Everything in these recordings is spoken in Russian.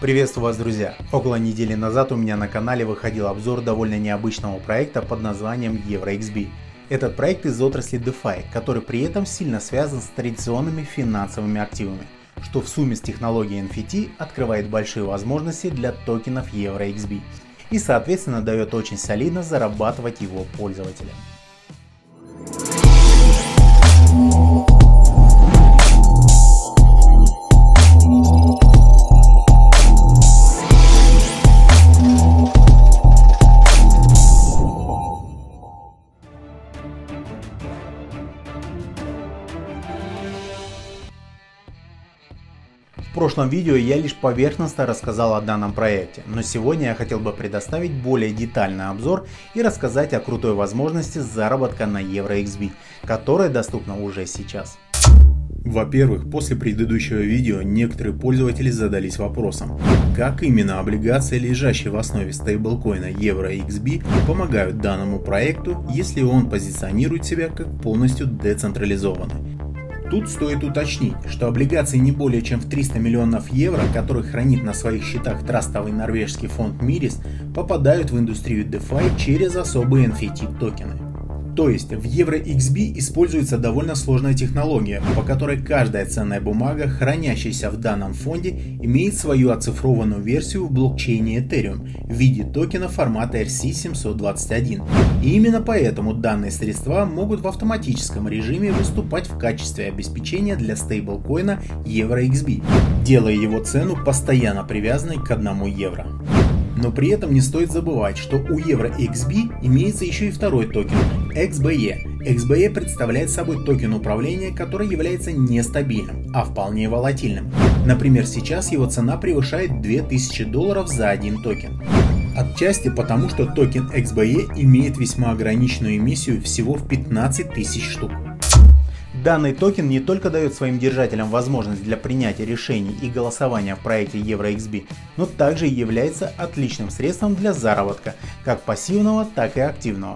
Приветствую вас, друзья! Около недели назад у меня на канале выходил обзор довольно необычного проекта под названием EURxb. Этот проект из отрасли DeFi, который при этом сильно связан с традиционными финансовыми активами, что в сумме с технологией NFT открывает большие возможности для токенов EURxb и, соответственно, дает очень солидно зарабатывать его пользователям. В прошлом видео я лишь поверхностно рассказал о данном проекте, но сегодня я хотел бы предоставить более детальный обзор и рассказать о крутой возможности заработка на EURxb, которая доступна уже сейчас. Во-первых, после предыдущего видео некоторые пользователи задались вопросом, как именно облигации, лежащие в основе стейблкоина EURxb, помогают данному проекту, если он позиционирует себя как полностью децентрализованный. Тут стоит уточнить, что облигации не более чем в 300 миллионов евро, которые хранит на своих счетах трастовый норвежский фонд Мирис, попадают в индустрию DeFi через особые NFT токены. То есть в EURxb используется довольно сложная технология, по которой каждая ценная бумага, хранящаяся в данном фонде, имеет свою оцифрованную версию в блокчейне Ethereum в виде токена формата ERC-721. И именно поэтому данные средства могут в автоматическом режиме выступать в качестве обеспечения для стейблкоина EURxb, делая его цену постоянно привязанной к 1 евро. Но при этом не стоит забывать, что у EURxb имеется еще и второй токен – XBE. XBE представляет собой токен управления, который является нестабильным, а вполне волатильным. Например, сейчас его цена превышает $2000 за один токен. Отчасти потому, что токен XBE имеет весьма ограниченную эмиссию всего в 15 тысяч штук. Данный токен не только дает своим держателям возможность для принятия решений и голосования в проекте EURxb, но также является отличным средством для заработка, как пассивного, так и активного.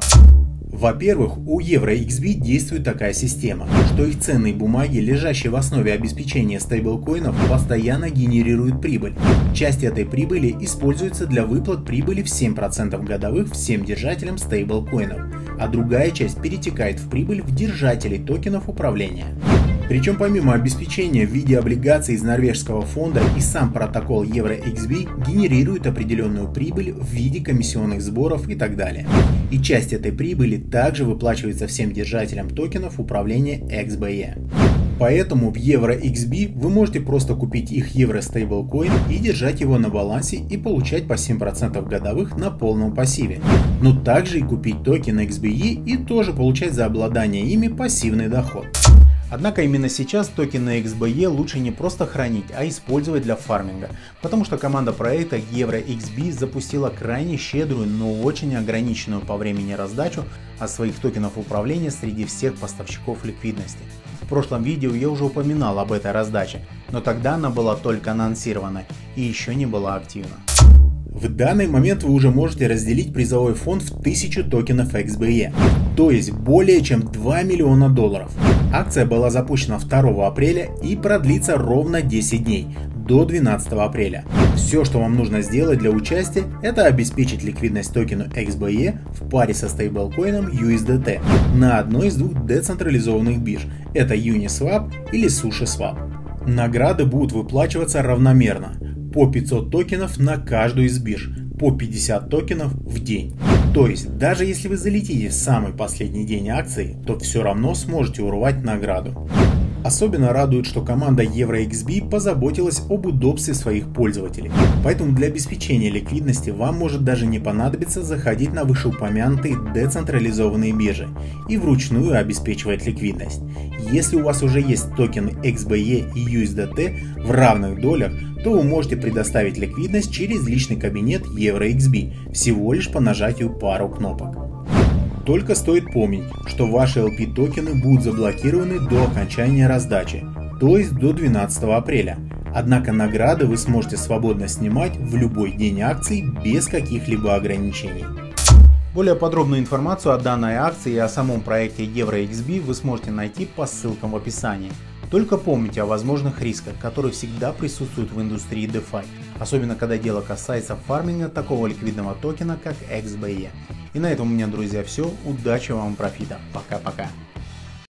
Во-первых, у EURxb действует такая система, что их ценные бумаги, лежащие в основе обеспечения стейблкоинов, постоянно генерируют прибыль. Часть этой прибыли используется для выплат прибыли в 7% годовых всем держателям стейблкоинов, а другая часть перетекает в прибыль в держателей токенов управления. Причем помимо обеспечения в виде облигаций из норвежского фонда и сам протокол EURxb генерирует определенную прибыль в виде комиссионных сборов и так далее. И часть этой прибыли также выплачивается всем держателям токенов управления XBE. Поэтому в EURxb вы можете просто купить их евро-стейблкоин и держать его на балансе и получать по 7% годовых на полном пассиве. Но также и купить токен XBE и тоже получать за обладание ими пассивный доход. Однако именно сейчас токены XBE лучше не просто хранить, а использовать для фарминга, потому что команда проекта EURxb запустила крайне щедрую, но очень ограниченную по времени раздачу от своих токенов управления среди всех поставщиков ликвидности. В прошлом видео я уже упоминал об этой раздаче, но тогда она была только анонсирована и еще не была активна. В данный момент вы уже можете разделить призовой фонд в 1000 токенов XBE, то есть более чем $2 миллиона. Акция была запущена 2 апреля и продлится ровно 10 дней, до 12 апреля. Все, что вам нужно сделать для участия, это обеспечить ликвидность токену XBE в паре со стейблкоином USDT на одной из двух децентрализованных бирж – это Uniswap или SushiSwap. Награды будут выплачиваться равномерно. По 500 токенов на каждую из бирж, по 50 токенов в день. То есть, даже если вы залетите в самый последний день акции, то все равно сможете урвать награду. Особенно радует, что команда EURxb позаботилась об удобстве своих пользователей. Поэтому для обеспечения ликвидности вам может даже не понадобиться заходить на вышеупомянутые децентрализованные биржи и вручную обеспечивать ликвидность. Если у вас уже есть токены XBE и USDT в равных долях, то вы можете предоставить ликвидность через личный кабинет EURxb всего лишь по нажатию пару кнопок. Только стоит помнить, что ваши LP токены будут заблокированы до окончания раздачи, то есть до 12 апреля. Однако награды вы сможете свободно снимать в любой день акции без каких-либо ограничений. Более подробную информацию о данной акции и о самом проекте EURxb вы сможете найти по ссылкам в описании. Только помните о возможных рисках, которые всегда присутствуют в индустрии DeFi, особенно когда дело касается фарминга такого ликвидного токена, как XBE. И на этом у меня, друзья, все. Удачи вам, профита. Пока-пока.